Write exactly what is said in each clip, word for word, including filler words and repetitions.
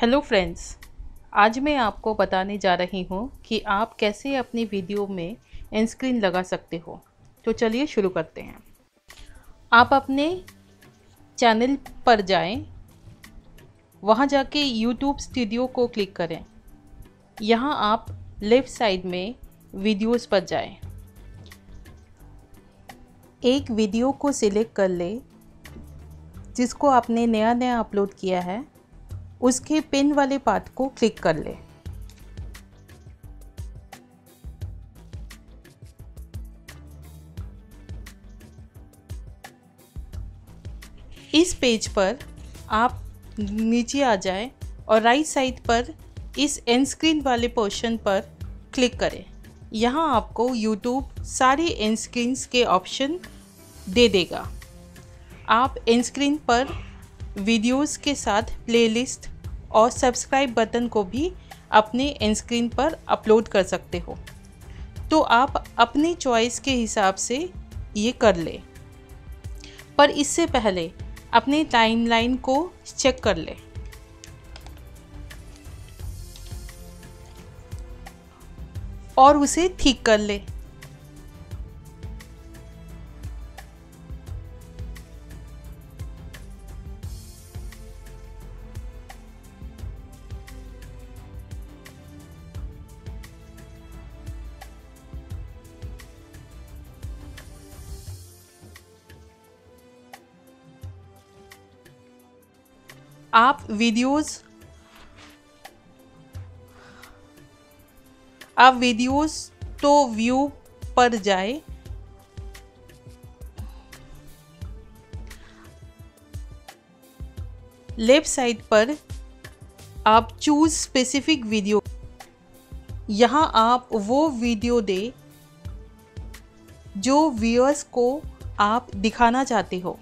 Hello friends, आज मैं आपको बताने जा रही हूँ कि आप कैसे अपनी वीडियो में इन स्क्रीन लगा सकते हो। तो चलिए शुरू करते हैं। आप अपने चैनल पर जाएं, वहाँ जाके YouTube स्टूडियो को क्लिक करें। यहाँ आप लेफ़्ट साइड में वीडियोस पर जाएं, एक वीडियो को सिलेक्ट कर ले जिसको आपने नया नया अपलोड किया है। उसके पिन वाले पार्ट को क्लिक कर लें। इस पेज पर आप नीचे आ जाएं और राइट साइड पर इस एंड स्क्रीन वाले पोर्शन पर क्लिक करें। यहाँ आपको YouTube सारे एंड स्क्रीन्स के ऑप्शन दे देगा। आप एंड स्क्रीन पर वीडियोस के साथ प्लेलिस्ट और सब्सक्राइब बटन को भी अपने एंड स्क्रीन पर अपलोड कर सकते हो। तो आप अपनी चॉइस के हिसाब से ये कर लें, पर इससे पहले अपने टाइमलाइन को चेक कर लें। और उसे ठीक कर लें। आप वीडियोस आप वीडियोस तो व्यू पर जाए, लेफ्ट साइड पर आप चूज स्पेसिफिक वीडियो, यहाँ आप वो वीडियो दे जो व्यूअर्स को आप दिखाना चाहते हो,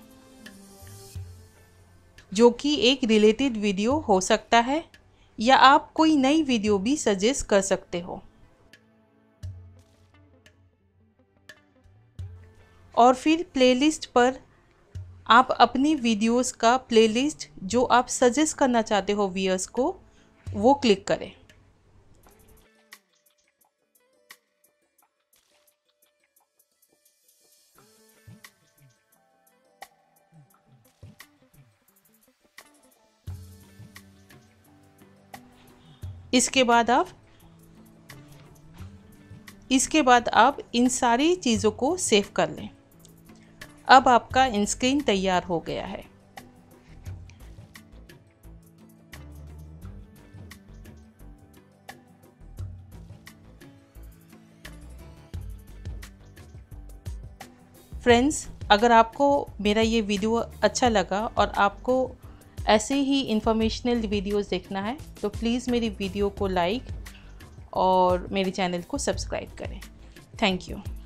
जो कि एक रिलेटेड वीडियो हो सकता है या आप कोई नई वीडियो भी सजेस्ट कर सकते हो। और फिर प्लेलिस्ट पर आप अपनी वीडियोस का प्लेलिस्ट जो आप सजेस्ट करना चाहते हो व्यूअर्स को, वो क्लिक करें। इसके बाद आप इसके बाद आप इन सारी चीज़ों को सेव कर लें। अब आपका इन स्क्रीन तैयार हो गया है। फ्रेंड्स, अगर आपको मेरा ये वीडियो अच्छा लगा और आपको ऐसे ही इंफॉर्मेशनल वीडियोस देखना है तो प्लीज़ मेरी वीडियो को लाइक और मेरे चैनल को सब्सक्राइब करें। Thank you.